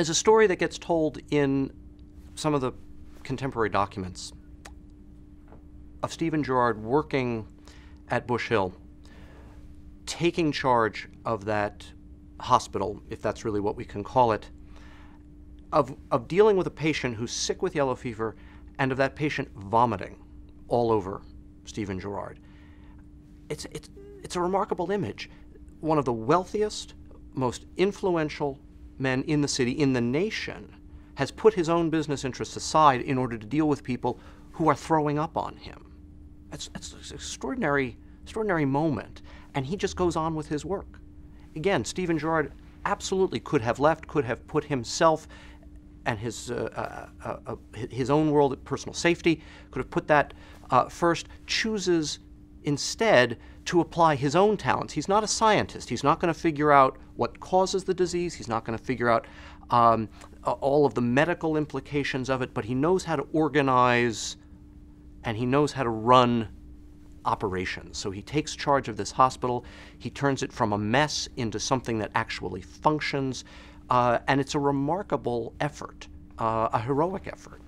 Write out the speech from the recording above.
is a story that gets told in some of the contemporary documents of Stephen Girard working at Bush Hill, taking charge of that hospital, if that's really what we can call it, of dealing with a patient who's sick with yellow fever, and of that patient vomiting all over Stephen Girard. It's a remarkable image. One of the wealthiest, most influential men in the city, in the nation, has put his own business interests aside in order to deal with people who are throwing up on him. It's an extraordinary moment, and he just goes on with his work. Again, Stephen Girard absolutely could have left, could have put himself and his own world of personal safety, could have put that first, chooses instead to apply his own talents. He's not a scientist. He's not going to figure out what causes the disease. He's not going to figure out all of the medical implications of it, but he knows how to organize and he knows how to run operations. So he takes charge of this hospital. He turns it from a mess into something that actually functions, and it's a remarkable effort, a heroic effort.